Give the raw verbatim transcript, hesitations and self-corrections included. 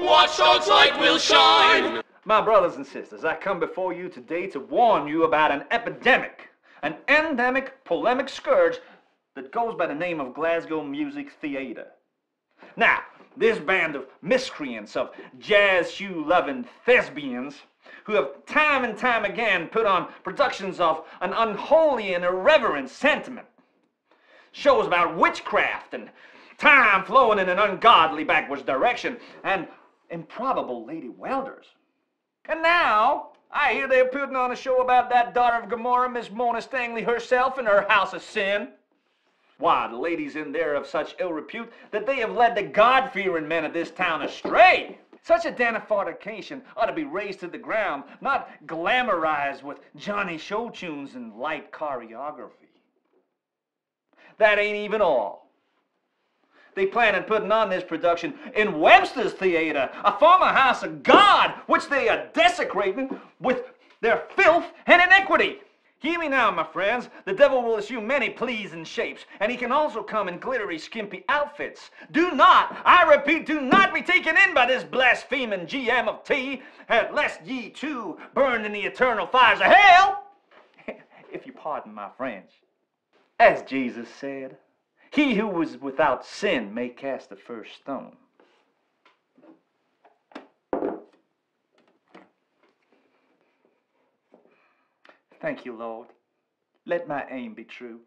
Watchdog's light will shine! My brothers and sisters, I come before you today to warn you about an epidemic, an endemic, polemic scourge that goes by the name of Glasgow Music Theatre. Now, this band of miscreants, of jazz shoe-loving thespians, who have time and time again put on productions of an unholy and irreverent sentiment, shows about witchcraft and time flowing in an ungodly backwards direction, and improbable lady welders. And now, I hear they're putting on a show about that daughter of Gomorrah, Miss Mona Stangley herself, and her house of sin. Why, the ladies in there of such ill repute that they have led the God-fearing men of this town astray. Such a danifortication ought to be raised to the ground, not glamorized with Johnny Show tunes and light choreography. That ain't even all. They plan on putting on this production in Webster's Theatre, a former house of God, which they are desecrating with their filth and iniquity. Hear me now, my friends. The devil will assume many pleasing shapes, and he can also come in glittery, skimpy outfits. Do not, I repeat, do not be taken in by this blaspheming G M of T, lest ye too burn in the eternal fires of hell. If you pardon my French. As Jesus said, he who was without sin may cast the first stone. Thank you, Lord. Let my aim be true.